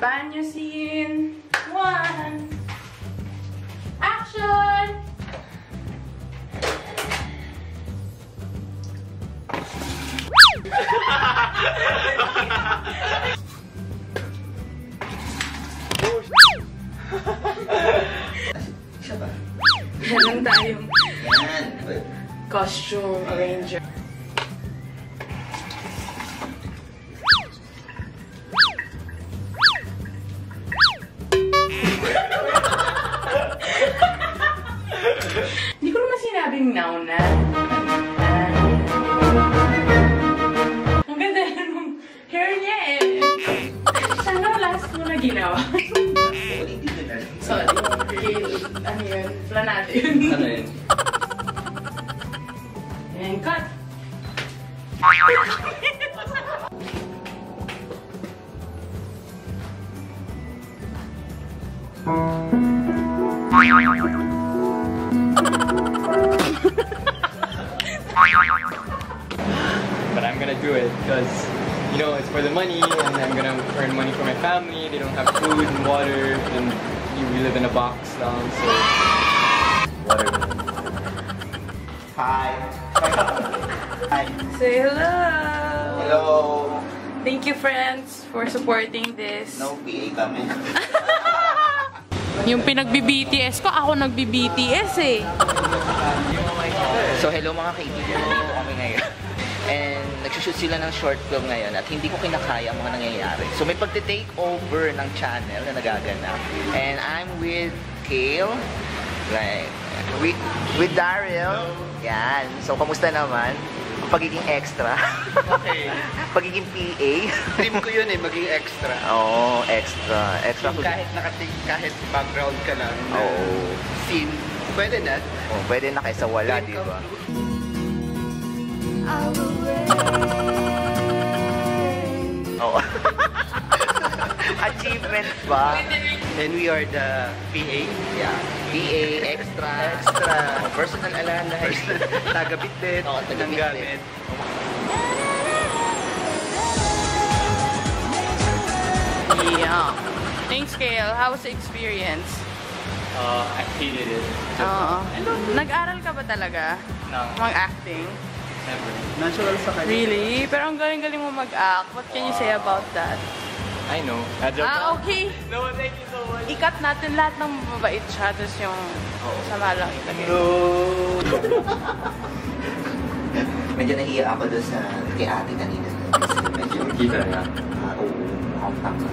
Banyo scene 1. Action! Siya ba? Meron tayong costume arranger. Hindi ko naman sinabing noun na. Ang ganda ng hair niya eh. Saan na last mo na ginawa? Sorry. Ano yun? Planado yun. Ano yun? And cut! But I'm gonna do it because, you know, it's for the money and I'm gonna earn money for my family. They don't have food and water and we live in a box now, so water. Hi. Hi. Say hello. Hello. Thank you, friends, for supporting this. No PA kami. Yung pinagbi-BTS ko, ako nagbi-BTS eh. So hello mga kaibigan, dito kami ngayon. And nagsushoot sila ng short film ngayon at hindi ko kinakaya mga nangyayari. So may pagte-take over ng channel na nagaganap. And I'm with Kale, right? With Daryl. Yan. So kamusta naman? Pagiging extra. Okay. Pagiging PA. Dream ko yun eh, maging extra. Oo, oh, extra. Extra ko. Kahit nakating, kahit background ka lang. Oo. Scene. Pwede na. Oo, pwede na kaysa wala, di ba? Oo. Achievement ba? Then we are the PA. Yeah. PA, extra. Extra. Personal alalahay. Taga-bitbit. Oo, taga-bitbit. Yeah. Thanks, Kale. How was the experience? I hated it. Nag-aral ka ba talaga? No. Mag-acting? Never. Natural sa kanya. Really? Pero ang galing-galing mo mag-act. What can you say about that? I know. Ah, okay. No, thank you so much. Ikat natin lahat ng mabait siya, tapos yung sama lang itagay. No! Medyo nahiya ako doon sa kay ate kanina. Medyo kita na. Oo, mukhang tanga.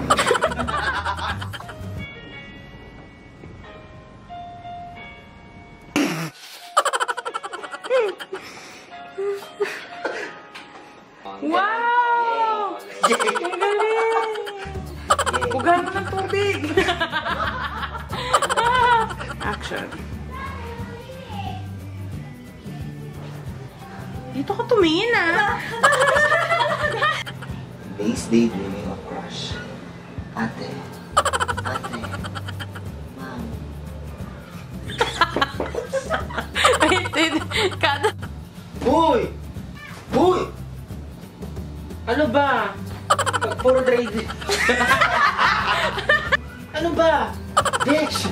Wow! Ang galing! Pugahan mo ng tubig! Action! Dito ka tumingin ah! Base daydreaming of crush. Ate. Ate. Ma'am. Wait. Kada... Uy! Uy! Ano ba? Puro dry dish. Ano ba? Dish!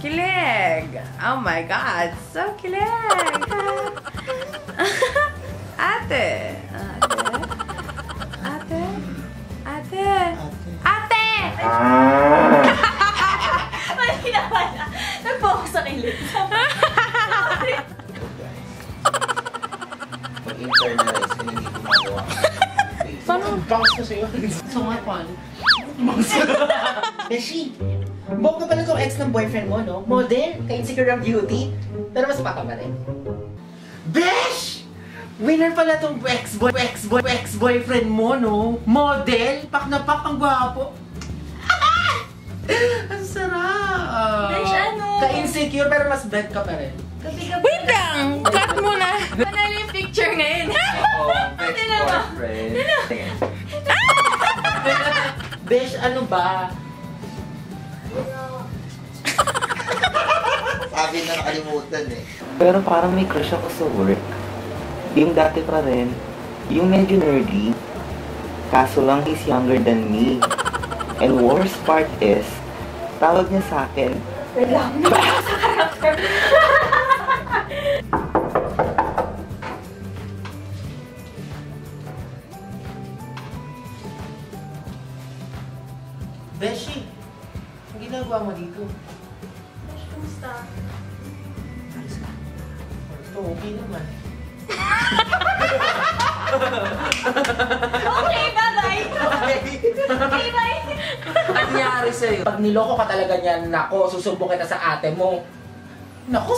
Kilig! Oh my God! So kilig! Ate! Ate! Ate! Ate! Ano kinapala? Nagpo ako sa kilig. Internalize ko na hindi gumagawa. Paano? Bounce na sa'yo. Sumapan. Bounce. Beshi, buwag na pala itong ex ng boyfriend mo, no? Model, ka-insecure ng beauty, pero mas patang ka rin. Besh! Winner pala itong ex-boyfriend mo, no? Model, pak na pak, ang gwapo. Ang sarap. Besh, ano? Ka-insecure, pero mas bad ka pa rin. Wait lang! Cut mo! friend. No. Besh, ano ba? Sabi na nakalimutan eh. Pero parang may crush ako sa work. Yung dati pa rin, yung medyo nerdy. Kaso lang he's younger than me. And worst part is, tawag niya sa akin. Beshi, ang ginagawa mo dito? Beshi, kumusta? Ito, okay naman. Okay ba, Lai? Okay ba? Anyari sa'yo? Pag niloko ka talaga niyan, nako, susubok kita sa ate mo. Nako,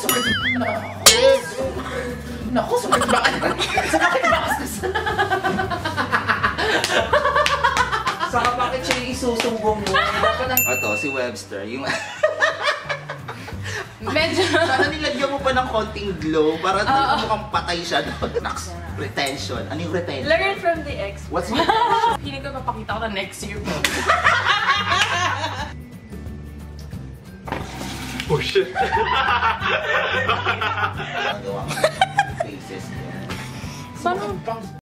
Saka bakit siya yung isusumbong mo? Ito, si Webster, yung... Medyo... Sana nilagyan mo pa ng konting glow para mukhang patay siya doon. Next, retention. Ano yung retention? Learn from the expert. What's my retention? Piling ko papakita ko na next year po. Oh shit! Faces niya. Saan?